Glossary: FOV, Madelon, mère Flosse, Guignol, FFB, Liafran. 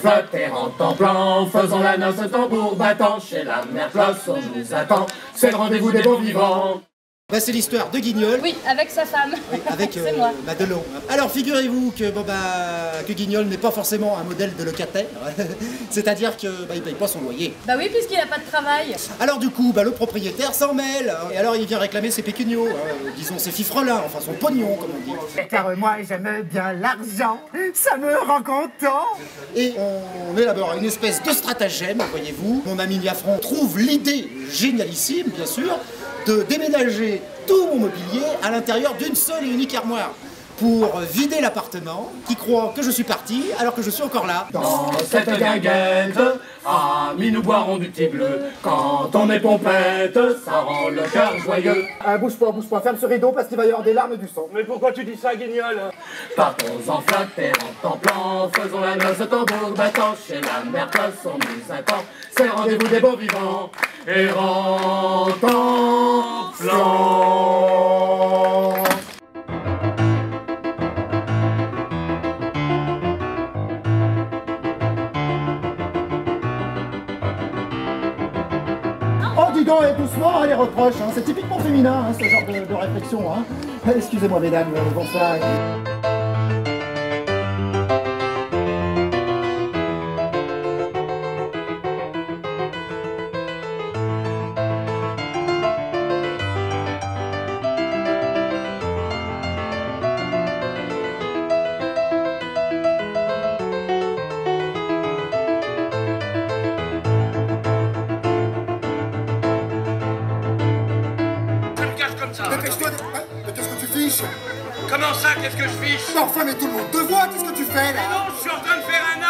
flatterant, templant, faisons la noce tambour battant. Chez la mère Flosse, on nous attend, c'est le rendez-vous des bons vivants. Bah, c'est l'histoire de Guignol. Oui, avec sa femme. Oui, avec Madelon. Alors figurez-vous que, bon, bah, que Guignol n'est pas forcément un modèle de locataire. C'est-à-dire qu'il ne paye pas son loyer. Bah oui, puisqu'il n'a pas de travail. Alors du coup, bah, le propriétaire s'en mêle. Et alors il vient réclamer ses pécunios, disons ses fifrelins, enfin son pognon comme on dit. Car moi j'aime bien l'argent, ça me rend content. Et on élabore une espèce de stratagème, voyez-vous. Mon ami Liafran trouve l'idée génialissime, bien sûr, de déménager tout mon mobilier à l'intérieur d'une seule et unique armoire pour vider l'appartement qui croit que je suis parti alors que je suis encore là. Dans cette guinguette, amis, nous boirons du thé bleu. Quand on est pompette, ça rend le cœur joyeux. Bouge pas, ferme ce rideau parce qu'il va y avoir des larmes et du sang. Mais pourquoi tu dis ça, Guignol? Partons-en flatterant, templant, faisons la noce tambour battant. Chez la mère Flosse, on nous attend, c'est le rendez-vous des beaux vivants. Et rentant flan. Oh, dis donc, et doucement, hein, les reproches, hein, c'est typiquement féminin, hein, ce genre de réflexion. Hein. Excusez-moi, mesdames, pour ça. Dépêche-toi, mais qu'est-ce que tu fiches? Comment ça, qu'est-ce que je fiche? Enfin, mais tout le monde te voit, qu'est-ce que tu fais là? Mais non, je suis en train de faire un acte.